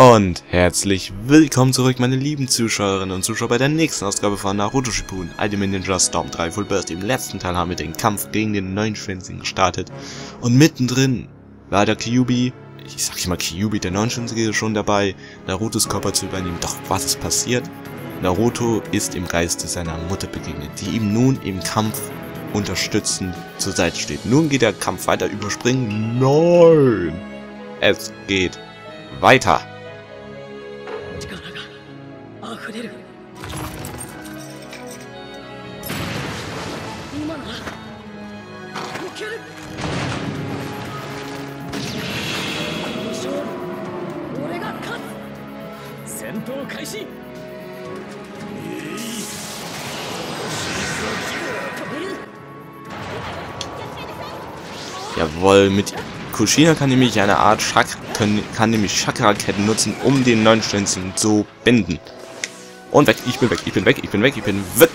Und herzlich willkommen zurück, meine lieben Zuschauerinnen und Zuschauer, bei der nächsten Ausgabe von Naruto Shippuden, Ultimate Ninja Storm 3 Full Burst. Im letzten Teil haben wir den Kampf gegen den Neunschänzigen gestartet. Und mittendrin war der Kyubi, ich sag immer Kyubi, der Neunschänzige, schon dabei, Narutos Körper zu übernehmen. Doch was ist passiert? Naruto ist im Geiste seiner Mutter begegnet, die ihm nun im Kampf unterstützend zur Seite steht. Nun geht der Kampf weiter, überspringen. Nein! Es geht weiter! Jawohl, mit Kushina kann nämlich eine Art Chakra-Ketten nutzen, um den Neunschänzigen zu binden. Und weg, ich bin weg, ich bin weg, ich bin weg, ich bin weg.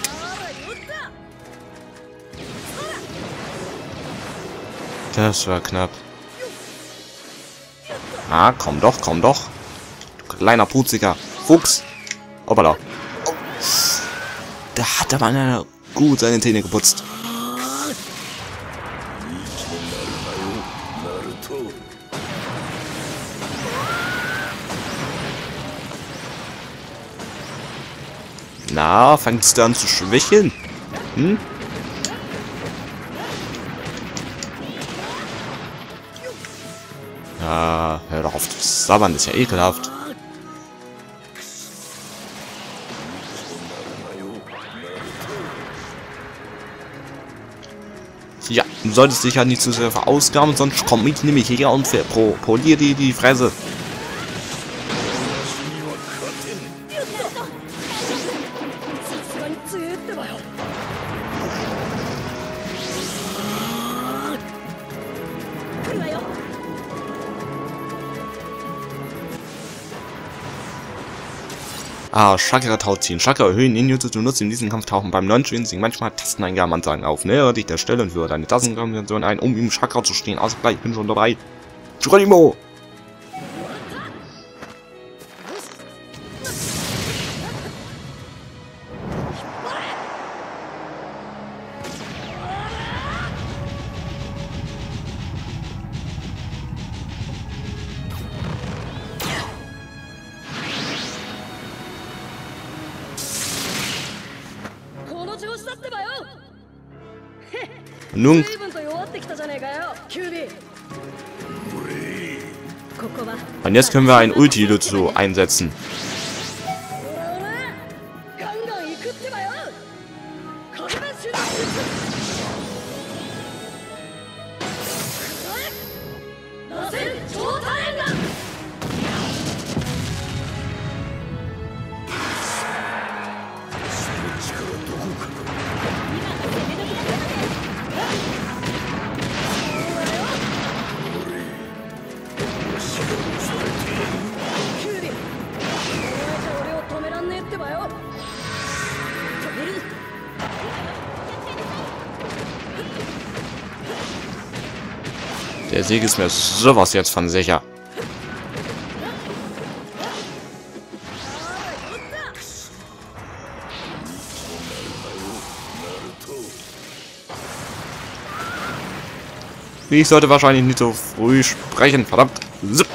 Das war knapp. Ah, komm doch, komm doch. Du kleiner putziger Fuchs. Hoppala. Oh. Da hat aber einer gut seine Zähne geputzt. Na, fängst du an zu schwächeln? Hm? Ah, hör doch auf zu sabbern, ist ja ekelhaft. Ja, du solltest dich ja nicht zu sehr verausgaben, sonst komm ich nämlich hier und poliere dir die Fresse. Ah, Chakra-Tau ziehen. Chakra erhöhen, Ninjutsu zu nutzen, in diesem Kampf tauchen beim Neunschänzigen manchmal Tasteneingaben-Ansagen auf. Nähere dich der Stelle und führe deine Tastenkombination ein, um im Chakra zu stehen. Also gleich, ich bin schon dabei. Geronimo! Nun und jetzt können wir ein Ulti dazu einsetzen. Der Sieg ist mir sowas jetzt von sicher. Ich sollte wahrscheinlich nicht so früh sprechen, verdammt. Zip.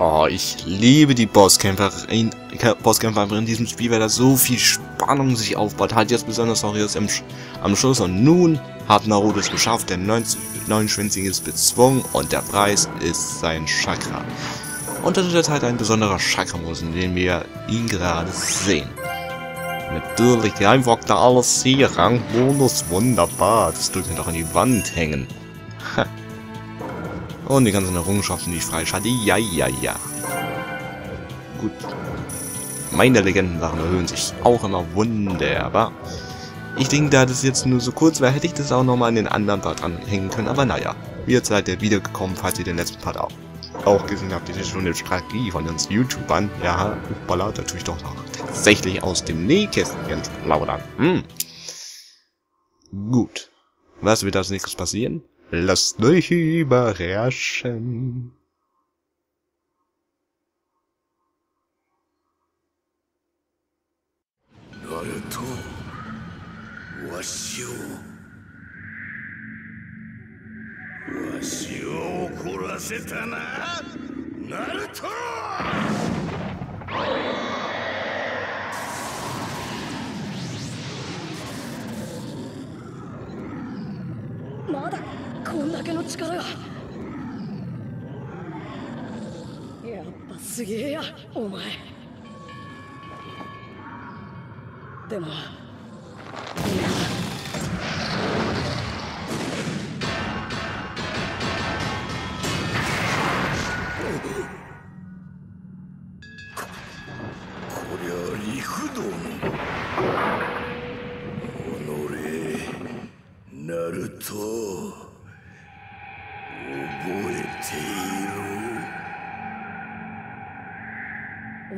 Oh, ich liebe die Bosskämpfer in diesem Spiel, weil da so viel Spannung sich aufbaut. Halt jetzt besonders auch jetzt am Schluss. Und nun hat Naruto es geschafft, der Neunschwänzige ist bezwungen und der Preis ist sein Chakra. Und das ist halt ein besonderer Chakra-Modus, in dem wir ihn gerade sehen. Natürlich einfach da alles hier, Rangbonus, wunderbar. Das dürfen wir doch an die Wand hängen. Ha. Und die ganzen Errungenschaften, die ich freischalte. Ja. Gut. Meine Legendensachen erhöhen sich auch immer wunderbar. Ich denke, da das jetzt nur so kurz war, hätte ich das auch nochmal an den anderen Part dranhängen können. Aber naja, ihr seid ja wiedergekommen, falls ihr den letzten Part auch gesehen habt. Das ist schon eine Strategie von uns YouTubern. Ja, hoppala, da tue ich doch noch tatsächlich aus dem Nähkästchen plaudern. Gut. Was wird als nächstes passieren? Lasst euch überraschen. Naruto, washi wo okoraseta na, Naruto! Naruto. お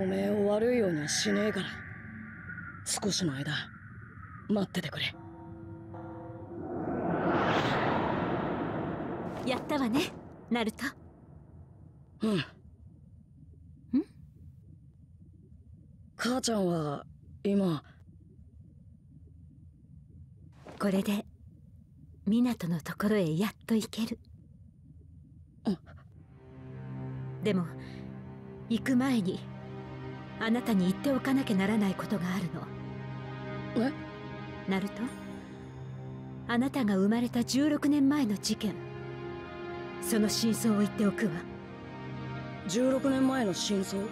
めえを悪いようにはしねえから少しの間待っててくれやったわねナルトうん母ちゃんは今これで湊のところへやっと行けるでも行く前にあなたに言っておかなきゃならないことがあるの。え？ナルト、あなたが生まれた16年前の事件、その真相を言っておくわ。16年前の真相？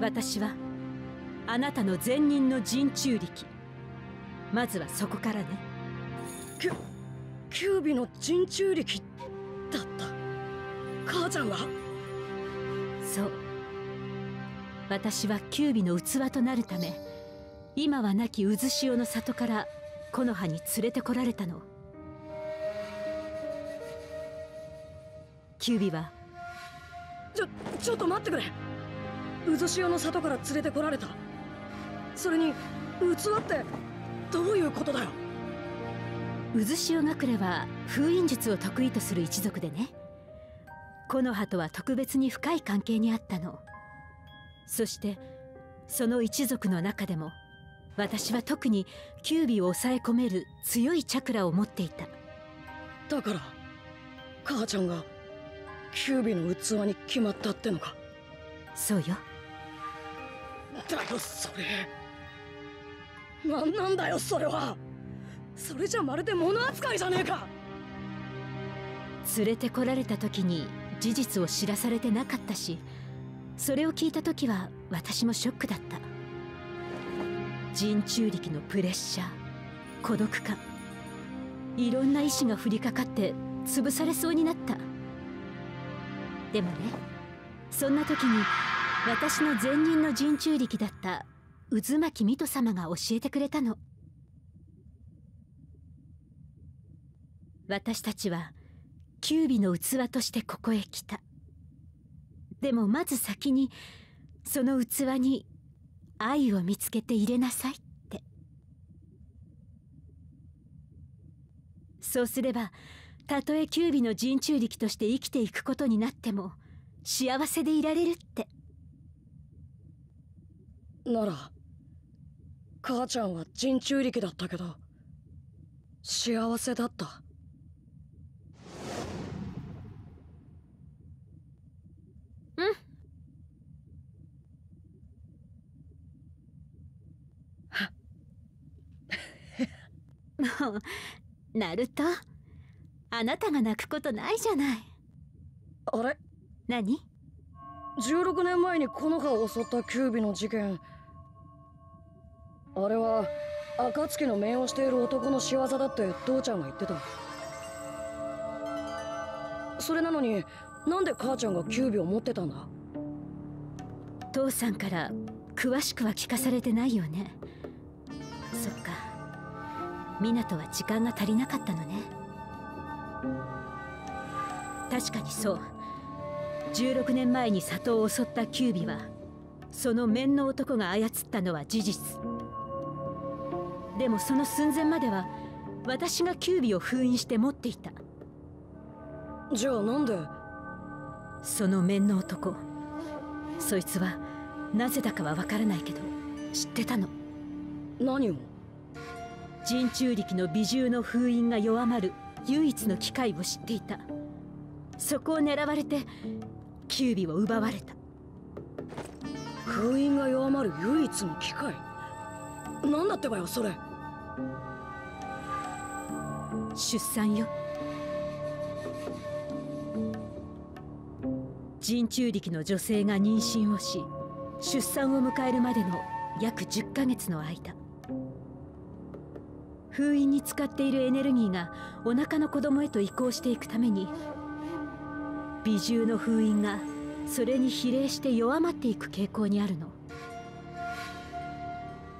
私はあなたの前任の人中力。まずはそこからね。キュービの人中力だった。母ちゃんは？そう私はキュービの器となるため今は亡き渦潮の里から木の葉に連れてこられたのキュービはちょっと待ってくれ渦潮の里から連れてこられたそれに器ってどういうことだよ渦潮隠れは封印術を得意とする一族でね木の葉とは特別に深い関係にあったのそしてその一族の中でも私は特にキュービを抑え込める強いチャクラを持っていただから母ちゃんがキュービの器に決まったってのかそうよだよそれ何なんだよそれはそれじゃまるで物扱いじゃねえか連れてこられた時に事実を知らされてなかったしそれを聞いた時は私もショックだった人中力のプレッシャー孤独感いろんな意志が降りかかって潰されそうになったでもねそんな時に私の前任の人中力だった渦巻水戸様が教えてくれたの私たちは Kyubiの器としてここへ来た。でもまず先にその器に愛を見つけて入れなさいって。そうすればたとえキュービの人中力として生きていくことになっても幸せでいられるって。なら母ちゃんは人中力だったけど幸せだった。うん。もうナルト、あなたが泣くことないじゃない。あれ？何？16年前にこの葉を襲ったキュービの事件、あれは暁の面をしている男の仕業だって父ちゃんが言ってた。それなのになんで母ちゃんがキュービを持ってたんだ？父さんから詳しくは聞かされてないよね。そっか、湊は時間が足りなかったのね。確かにそう、16年前に里を襲ったキュービはその面の男が操ったのは事実。でもその寸前までは私がキュービを封印して持っていた。じゃあなんで？その面の男、そいつはなぜだかはわからないけど知ってたの。何を？人中力の美獣の封印が弱まる唯一の機会を知っていた。そこを狙われてキュービを奪われた。封印が弱まる唯一の機会、何だってばよそれ。出産よ。人中力の女性が妊娠をし、出産を迎えるまでの約10ヶ月の間、封印に使っているエネルギーがお腹の子供へと移行していくために、美獣の封印がそれに比例して弱まっていく傾向にあるの。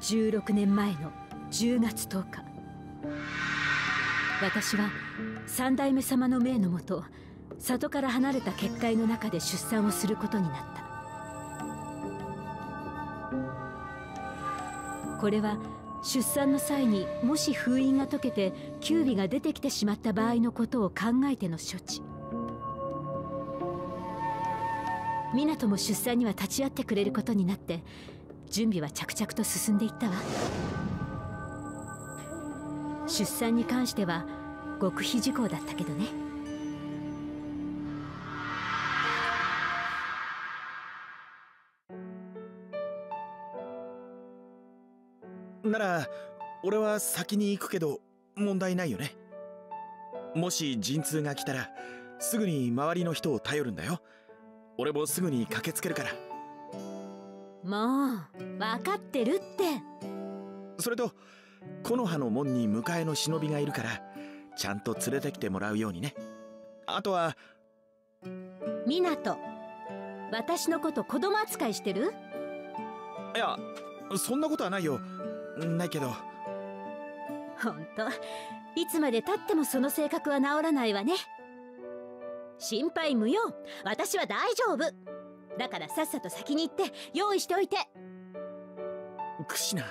16年前の10月10日、私は三代目様の命のもと、里から離れた結界の中で出産をすることになった。これは出産の際にもし封印が解けてキュービが出てきてしまった場合のことを考えての処置。湊も出産には立ち会ってくれることになって準備は着々と進んでいったわ。出産に関しては極秘事項だったけどね。なら俺は先に行くけど問題ないよね。もし陣痛が来たらすぐに周りの人を頼るんだよ。俺もすぐに駆けつけるから。もう分かってるって。それと木の葉の門に迎えの忍びがいるからちゃんと連れてきてもらうようにね。あとは湊、私のこと子供扱いしてる？いやそんなことはないよ。ないけど。ほんといつまでたってもその性格は治らないわね。心配無用、私は大丈夫だからさっさと先に行って用意しておいて。クシナ、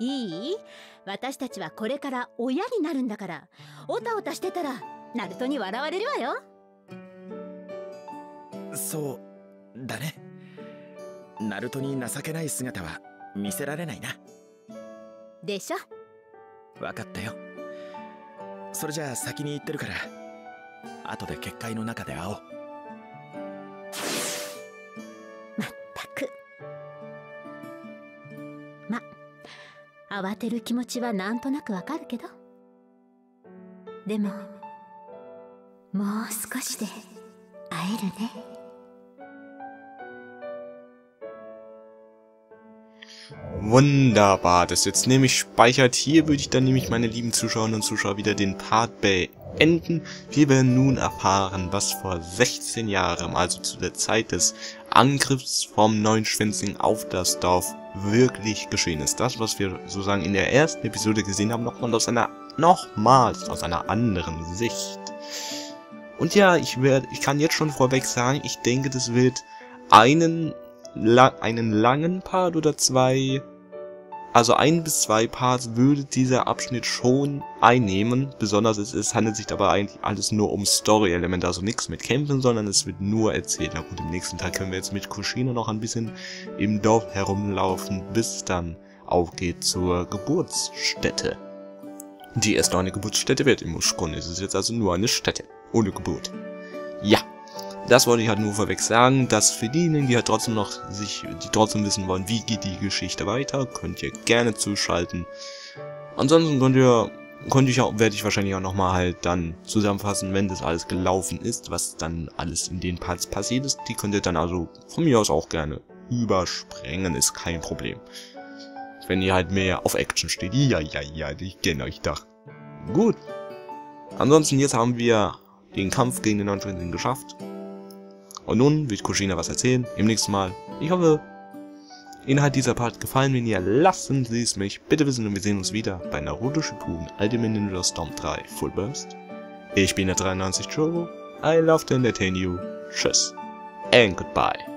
いい？私たちはこれから親になるんだから、おたおたしてたらナルトに笑われるわよ。そうだね。ナルトに情けない姿は見せられないな。でしょ？分かったよ。それじゃあ先に行ってるから後で結界の中で会おう。まったく。ま、慌てる気持ちはなんとなくわかるけど、でももう少しで会えるね。Wunderbar, das jetzt nämlich speichert. Hier würde ich dann nämlich, meine lieben Zuschauerinnen und Zuschauer, wieder den Part beenden. Wir werden nun erfahren, was vor 16 Jahren, also zu der Zeit des Angriffs vom Neunschwänzigen auf das Dorf, wirklich geschehen ist. Das, was wir sozusagen in der ersten Episode gesehen haben, nochmals aus einer anderen Sicht. Und ja, ich kann jetzt schon vorweg sagen, ich denke, das wird einen langen Part oder zwei, also 1 bis 2 Parts würde dieser Abschnitt schon einnehmen. Besonders es handelt sich dabei eigentlich alles nur um Story-Elemente, also nichts mit Kämpfen, sondern es wird nur erzählt. Na gut, im nächsten Tag können wir jetzt mit Kushina noch ein bisschen im Dorf herumlaufen, bis es dann aufgeht zur Geburtsstätte. Die erst noch eine Geburtsstätte wird im Mushkon. Es ist jetzt also nur eine Stätte. Ohne Geburt. Ja. Das wollte ich halt nur vorweg sagen, dass für diejenigen, die halt trotzdem noch die trotzdem wissen wollen, wie geht die Geschichte weiter, könnt ihr gerne zuschalten. Ansonsten werde ich wahrscheinlich auch nochmal halt dann zusammenfassen, wenn das alles gelaufen ist, was dann alles in den Parts passiert ist. Die könnt ihr dann also von mir aus auch gerne überspringen, ist kein Problem. Wenn ihr halt mehr auf Action steht. Ja, ich kenne euch doch. Gut. Ansonsten, jetzt haben wir den Kampf gegen den Neunschänziger geschafft. Und nun wird Kushina was erzählen, im nächsten Mal. Ich hoffe, Ihnen hat dieser Part gefallen. Wenn ja, lassen Sie es mich bitte wissen und wir sehen uns wieder bei Naruto Shippuden Ultimate Ninja Storm 3 Full Burst. Ich bin der 93 Turbo. I love to entertain you. Tschüss. And goodbye.